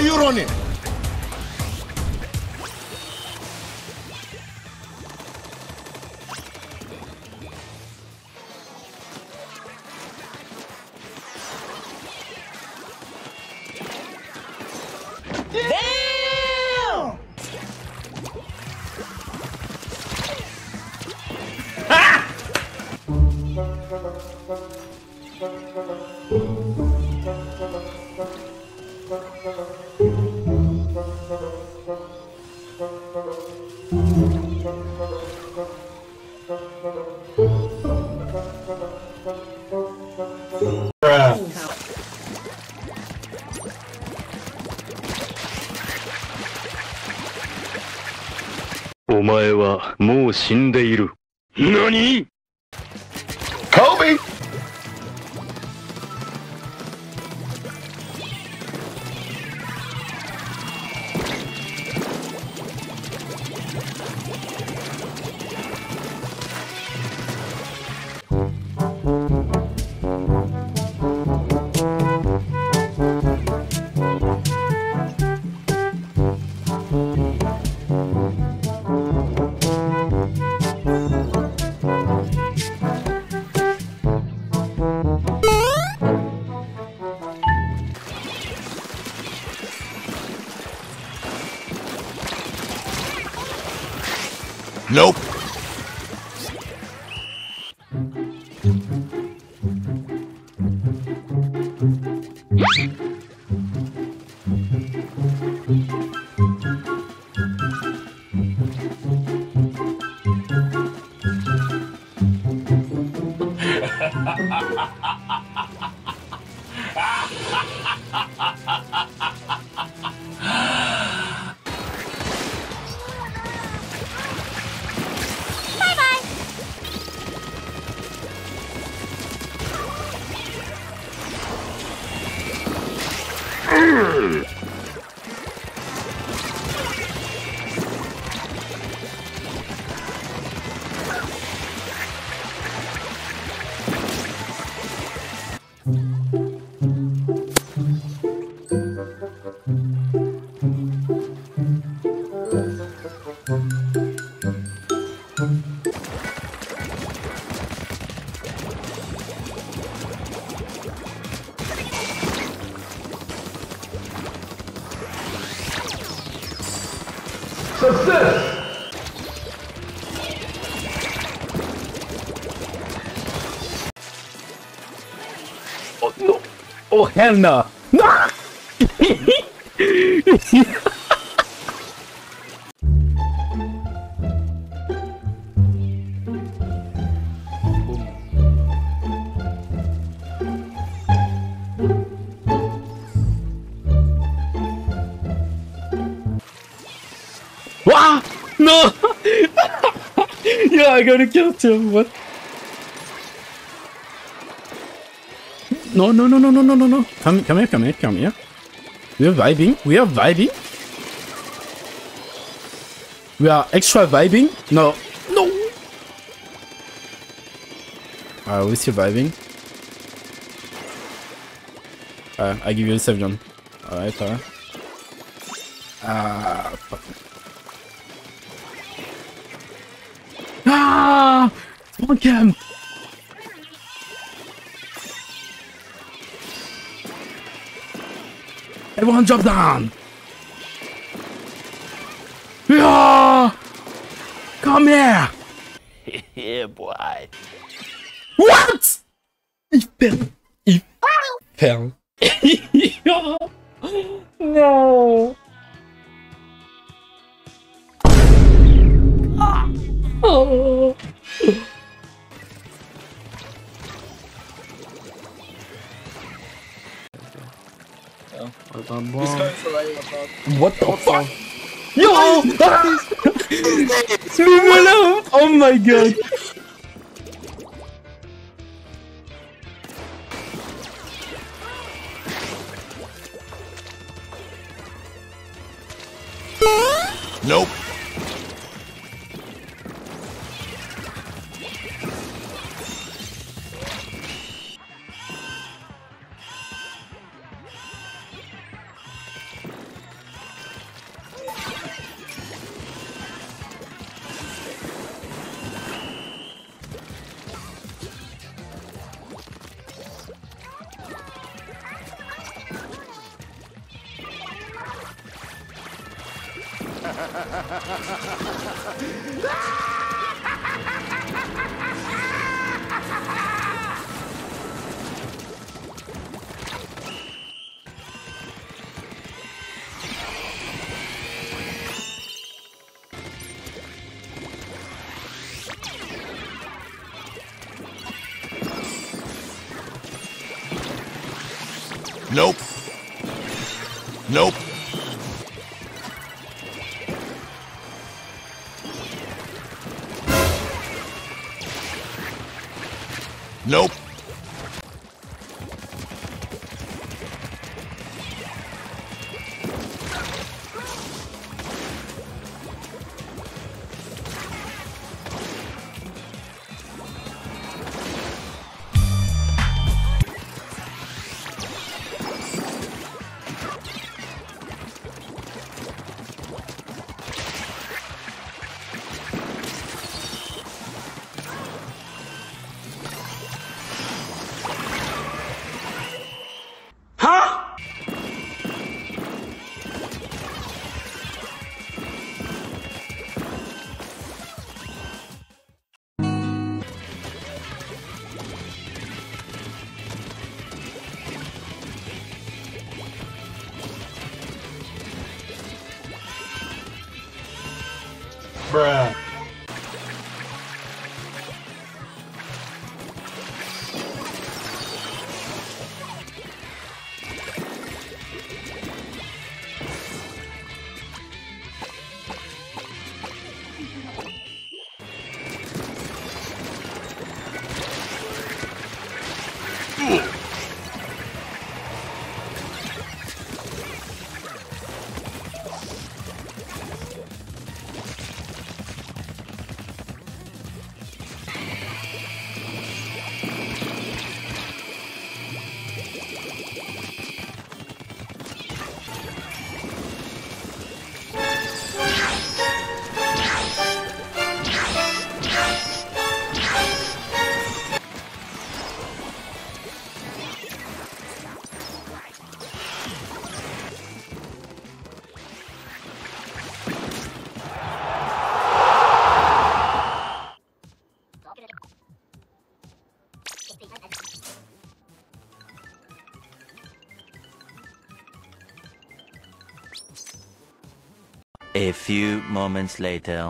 are you running? Nani? Kobe! Nope. Oh no! Oh hell no! No! No! Yeah, I'm gonna kill him. What? No. Come here. We are vibing. We are extra vibing. No. Are we surviving? I give you a save, John. Alright. Fuck. Fuck him! Everyone drop down! Yeah! Come here! Yeah, boy. What? He fell. No! Oh! What the fuck? Yo! Leave me alone! Oh my god! Nope. Nope. Nope. Nope. Bruh. A few moments later.